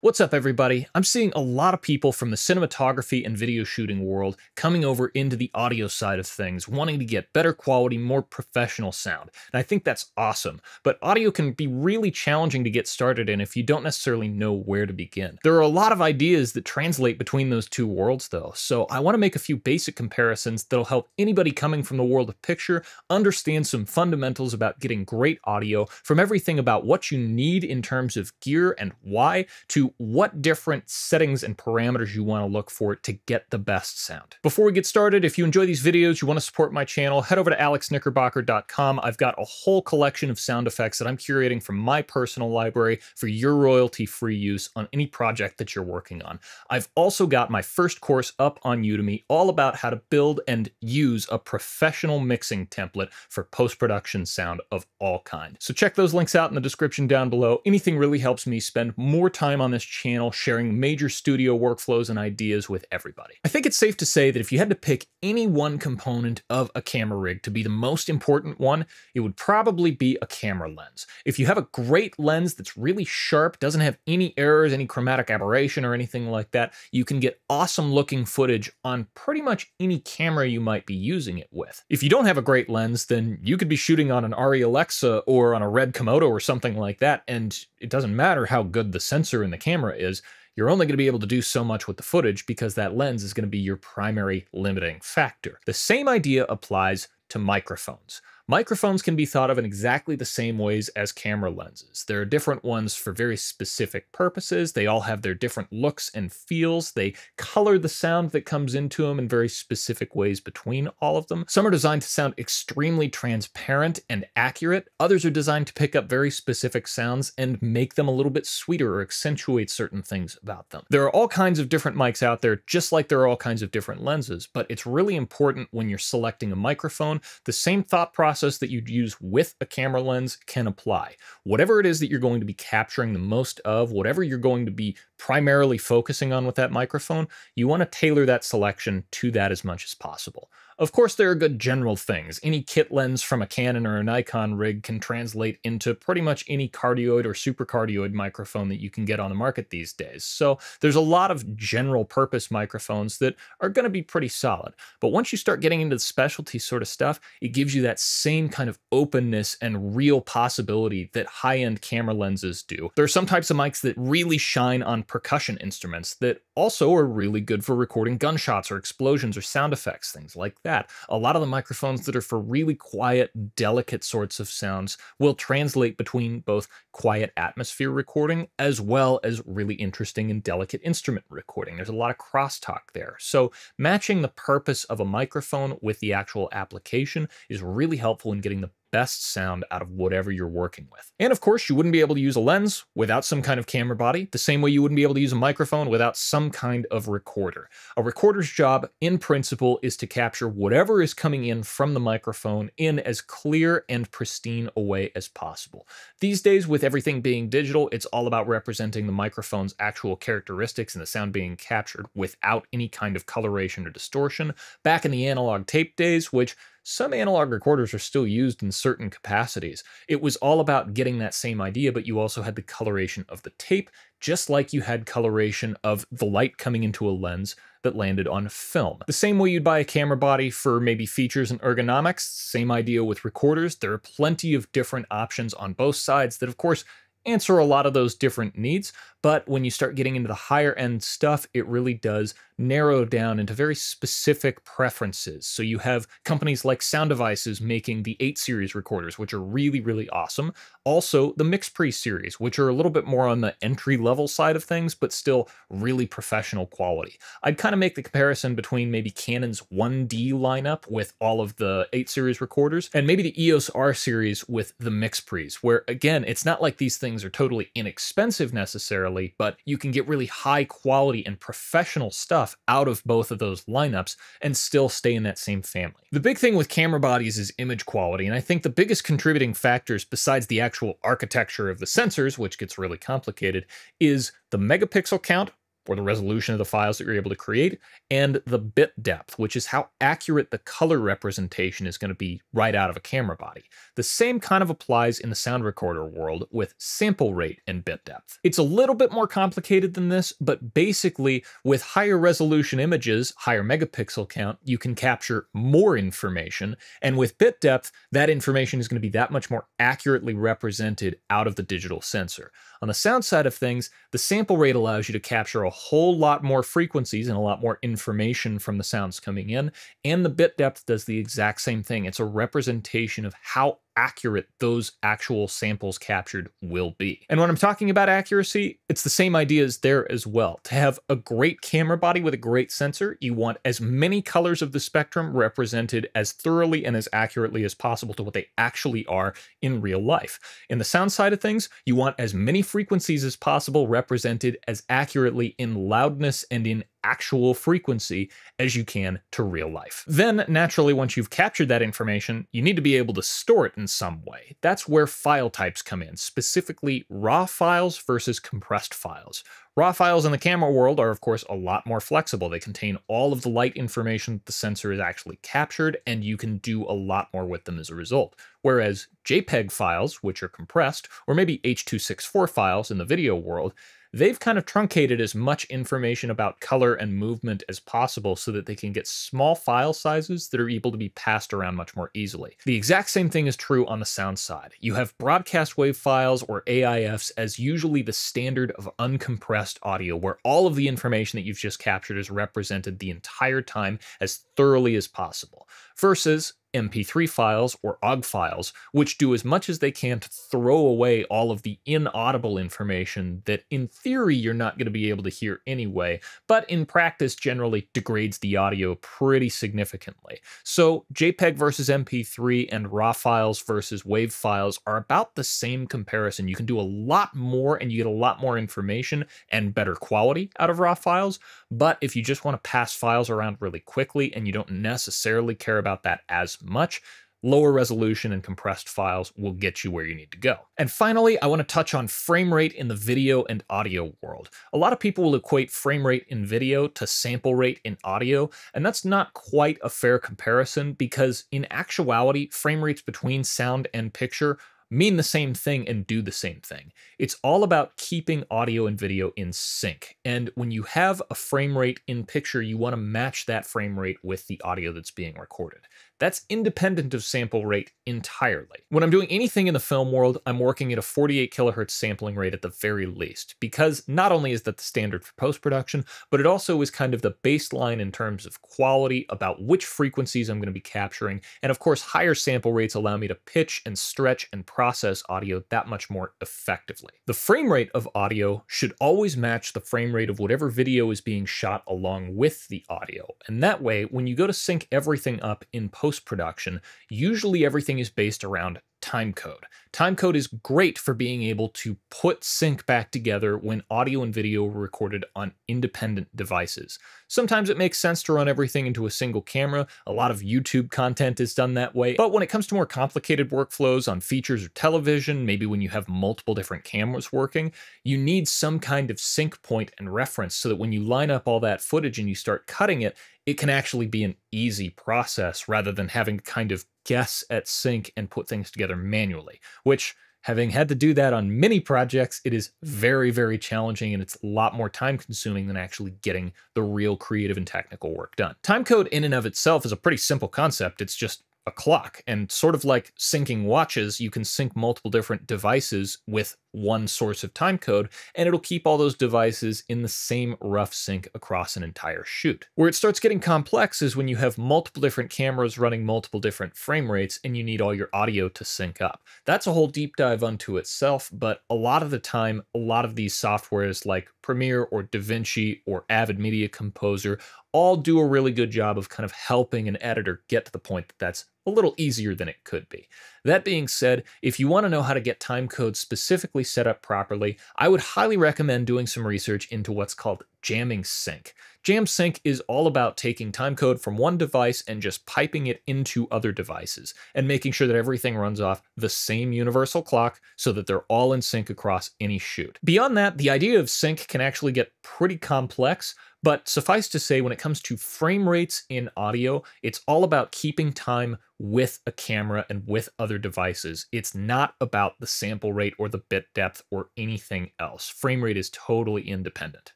What's up, everybody? I'm seeing a lot of people from the cinematography and video shooting world coming over into the audio side of things, wanting to get better quality, more professional sound. And I think that's awesome, but audio can be really challenging to get started in if you don't necessarily know where to begin. There are a lot of ideas that translate between those two worlds though, so I want to make a few basic comparisons that'll help anybody coming from the world of picture understand some fundamentals about getting great audio, from everything about what you need in terms of gear and why, to what different settings and parameters you want to look for to get the best sound. Before we get started, if you enjoy these videos, you want to support my channel, head over to AlexKnickerbocker.com. I've got a whole collection of sound effects that I'm curating from my personal library for your royalty-free use on any project that you're working on. I've also got my first course up on Udemy all about how to build and use a professional mixing template for post-production sound of all kinds. So check those links out in the description down below. Anything really helps me spend more time on this channel sharing major studio workflows and ideas with everybody. I think it's safe to say that if you had to pick any one component of a camera rig to be the most important one, it would probably be a camera lens. If you have a great lens that's really sharp, doesn't have any errors, any chromatic aberration or anything like that, you can get awesome looking footage on pretty much any camera you might be using it with. If you don't have a great lens, then you could be shooting on an ARRI Alexa or on a RED Komodo or something like that, and it doesn't matter how good the sensor in the camera is, you're only going to be able to do so much with the footage because that lens is going to be your primary limiting factor. The same idea applies to microphones. Microphones can be thought of in exactly the same ways as camera lenses. There are different ones for very specific purposes. They all have their different looks and feels. They color the sound that comes into them in very specific ways between all of them. Some are designed to sound extremely transparent and accurate. Others are designed to pick up very specific sounds and make them a little bit sweeter or accentuate certain things about them. There are all kinds of different mics out there, just like there are all kinds of different lenses, but it's really important when you're selecting a microphone, the same thought process that you'd use with a camera lens can apply. Whatever it is that you're going to be capturing the most of, whatever you're going to be primarily focusing on with that microphone, you want to tailor that selection to that as much as possible. Of course, there are good general things. Any kit lens from a Canon or a Nikon rig can translate into pretty much any cardioid or supercardioid microphone that you can get on the market these days. So there's a lot of general purpose microphones that are going to be pretty solid. But once you start getting into the specialty sort of stuff, it gives you that same kind of openness and real possibility that high-end camera lenses do. There are some types of mics that really shine on percussion instruments that also are really good for recording gunshots or explosions or sound effects, things like that. A lot of the microphones that are for really quiet, delicate sorts of sounds will translate between both quiet atmosphere recording as well as really interesting and delicate instrument recording. There's a lot of crosstalk there. So matching the purpose of a microphone with the actual application is really helpful in getting the best sound out of whatever you're working with. And of course, you wouldn't be able to use a lens without some kind of camera body, the same way you wouldn't be able to use a microphone without some kind of recorder. A recorder's job, in principle, is to capture whatever is coming in from the microphone in as clear and pristine a way as possible. These days, with everything being digital, it's all about representing the microphone's actual characteristics and the sound being captured without any kind of coloration or distortion. Back in the analog tape days, which some analog recorders are still used in certain capacities, it was all about getting that same idea, but you also had the coloration of the tape, just like you had coloration of the light coming into a lens that landed on film. The same way you'd buy a camera body for maybe features and ergonomics, same idea with recorders. There are plenty of different options on both sides that, of course, answer a lot of those different needs, but when you start getting into the higher end stuff, it really does narrow down into very specific preferences. So you have companies like Sound Devices making the 8 series recorders, which are really, really awesome. Also the MixPre series, which are a little bit more on the entry level side of things, but still really professional quality. I'd kind of make the comparison between maybe Canon's 1D lineup with all of the 8 series recorders and maybe the EOS R series with the MixPres, where again, it's not like these things are totally inexpensive necessarily, but you can get really high quality and professional stuff out of both of those lineups and still stay in that same family. The big thing with camera bodies is image quality, and I think the biggest contributing factors besides the actual architecture of the sensors, which gets really complicated, is the megapixel count, or the resolution of the files that you're able to create, and the bit depth, which is how accurate the color representation is going to be right out of a camera body. The same kind of applies in the sound recorder world with sample rate and bit depth. It's a little bit more complicated than this, but basically with higher resolution images, higher megapixel count, you can capture more information. And with bit depth, that information is going to be that much more accurately represented out of the digital sensor. On the sound side of things, the sample rate allows you to capture a whole lot more frequencies and a lot more information from the sounds coming in, and the bit depth does the exact same thing. It's a representation of how accurate those actual samples captured will be. And when I'm talking about accuracy, it's the same ideas there as well. To have a great camera body with a great sensor, you want as many colors of the spectrum represented as thoroughly and as accurately as possible to what they actually are in real life. In the sound side of things, you want as many frequencies as possible represented as accurately in loudness and in actual frequency as you can to real life. Then naturally, once you've captured that information, you need to be able to store it in some way. That's where file types come in, specifically raw files versus compressed files. Raw files in the camera world are, of course, a lot more flexible. They contain all of the light information that the sensor is actually captured, and you can do a lot more with them as a result. Whereas JPEG files, which are compressed, or maybe H.264 files in the video world, they've kind of truncated as much information about color and movement as possible so that they can get small file sizes that are able to be passed around much more easily. The exact same thing is true on the sound side. You have broadcast wave files, or AIFs, as usually the standard of uncompressed audio, where all of the information that you've just captured is represented the entire time as thoroughly as possible, versus MP3 files or OGG files, which do as much as they can to throw away all of the inaudible information that in theory you're not going to be able to hear anyway, but in practice generally degrades the audio pretty significantly. So JPEG versus MP3 and raw files versus WAV files are about the same comparison. You can do a lot more and you get a lot more information and better quality out of raw files, but if you just want to pass files around really quickly and you don't necessarily care about that as much, lower resolution and compressed files will get you where you need to go. And finally, I want to touch on frame rate in the video and audio world. A lot of people will equate frame rate in video to sample rate in audio, and that's not quite a fair comparison because in actuality, frame rates between sound and picture mean the same thing and do the same thing. It's all about keeping audio and video in sync. And when you have a frame rate in picture, you want to match that frame rate with the audio that's being recorded. That's independent of sample rate entirely. When I'm doing anything in the film world, I'm working at a 48 kilohertz sampling rate at the very least, because not only is that the standard for post-production, but it also is kind of the baseline in terms of quality about which frequencies I'm going to be capturing. And of course, higher sample rates allow me to pitch and stretch and process audio that much more effectively. The frame rate of audio should always match the frame rate of whatever video is being shot along with the audio. And that way, when you go to sync everything up in post-production, usually everything is based around timecode. Timecode is great for being able to put sync back together when audio and video were recorded on independent devices. Sometimes it makes sense to run everything into a single camera. A lot of YouTube content is done that way. But when it comes to more complicated workflows on features or television, maybe when you have multiple different cameras working, you need some kind of sync point and reference so that when you line up all that footage and you start cutting it, it can actually be an easy process rather than having to kind of guess at sync and put things together manually, which, having had to do that on many projects, it is very, very challenging and it's a lot more time consuming than actually getting the real creative and technical work done. Timecode in and of itself is a pretty simple concept. It's just a clock, and sort of like syncing watches, you can sync multiple different devices with one source of time code, and it'll keep all those devices in the same rough sync across an entire shoot. Where it starts getting complex is when you have multiple different cameras running multiple different frame rates, and you need all your audio to sync up. That's a whole deep dive unto itself, but a lot of the time, a lot of these softwares like Premiere or DaVinci or Avid Media Composer all do a really good job of kind of helping an editor get to the point that that's a little easier than it could be. That being said, if you want to know how to get timecode specifically set up properly, I would highly recommend doing some research into what's called jamming sync. Jam sync is all about taking timecode from one device and just piping it into other devices and making sure that everything runs off the same universal clock so that they're all in sync across any shoot. Beyond that, the idea of sync can actually get pretty complex, but suffice to say, when it comes to frame rates in audio, it's all about keeping time with a camera and with other devices. It's not about the sample rate or the bit depth or anything else. Frame rate is totally independent.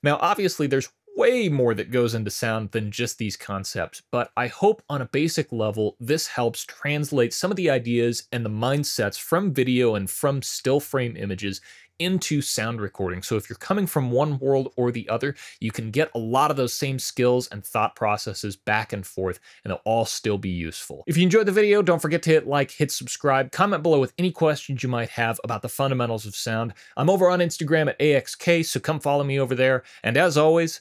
Now, obviously, there's way more that goes into sound than just these concepts, but I hope on a basic level, this helps translate some of the ideas and the mindsets from video and from still frame images into sound recording. So if you're coming from one world or the other, you can get a lot of those same skills and thought processes back and forth, and they'll all still be useful. If you enjoyed the video, don't forget to hit like, hit subscribe, comment below with any questions you might have about the fundamentals of sound. I'm over on Instagram at AXK, so come follow me over there. And as always,